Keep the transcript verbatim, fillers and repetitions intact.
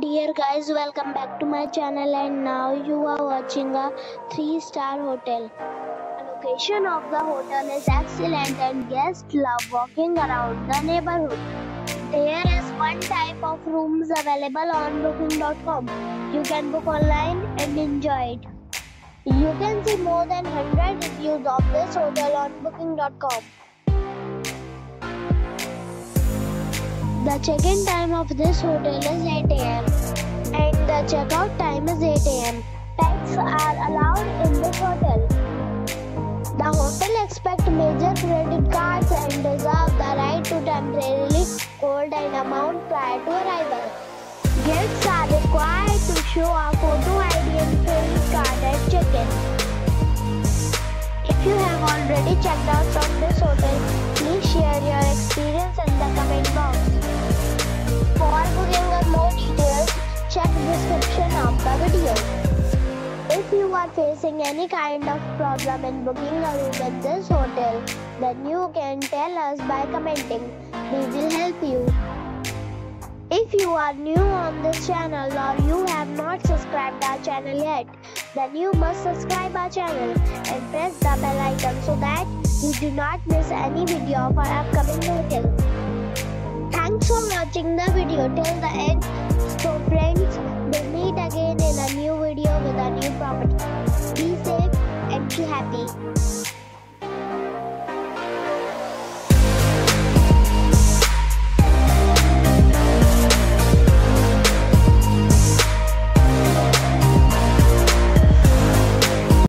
Dear guys, welcome back to my channel, and now you are watching a three star hotel. The location of the hotel is excellent and guests love walking around the neighborhood. There is one type of rooms available on booking dot com. You can book online and enjoy it. You can see more than one hundred reviews of this hotel on booking dot com. The check-in time of this hotel is eight A M and the check-out time is eight A M Pets are allowed in this hotel. The hotel expects major credit cards and reserves the right to temporarily hold an amount prior to arrival. Guests are required to show a photo I D and credit card at check-in. If you have already checked out from this hotel, please share your experience in the comment box. For booking or more details, check description of the video. If you are facing any kind of problem in booking a room at this hotel, then you can tell us by commenting. We will help you. If you are new on this channel or you have not subscribed our channel yet, then you must subscribe our channel and press the bell icon so that you do not miss any video of our upcoming hotel. Thanks for watching the video till the end. So friends, we'll meet again in a new video with a new property. Be safe and be happy.